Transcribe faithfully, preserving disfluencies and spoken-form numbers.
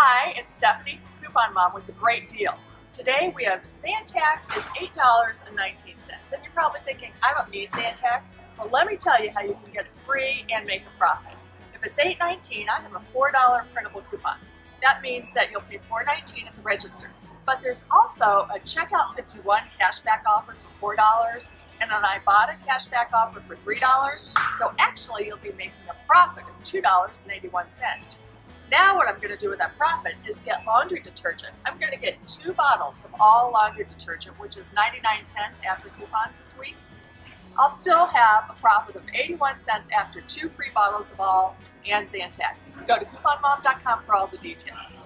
Hi, it's Stephanie from Coupon Mom with a great deal. Today we have Zantac is eight dollars and nineteen cents. And you're probably thinking, I don't need Zantac, but let me tell you how you can get it free and make a profit. If it's eight dollars and nineteen cents, I have a four dollar printable coupon. That means that you'll pay four dollars and nineteen cents at the register. But there's also a Checkout fifty-one cashback offer for four dollars and an Ibotta cashback offer for three dollars. So actually you'll be making a profit of two dollars and eighty-one cents. Now what I'm going to do with that profit is get laundry detergent. I'm going to get two bottles of all laundry detergent, which is ninety-nine cents after coupons this week. I'll still have a profit of eighty-one cents after two free bottles of all and Zantac. Go to Coupon Mom dot com for all the details.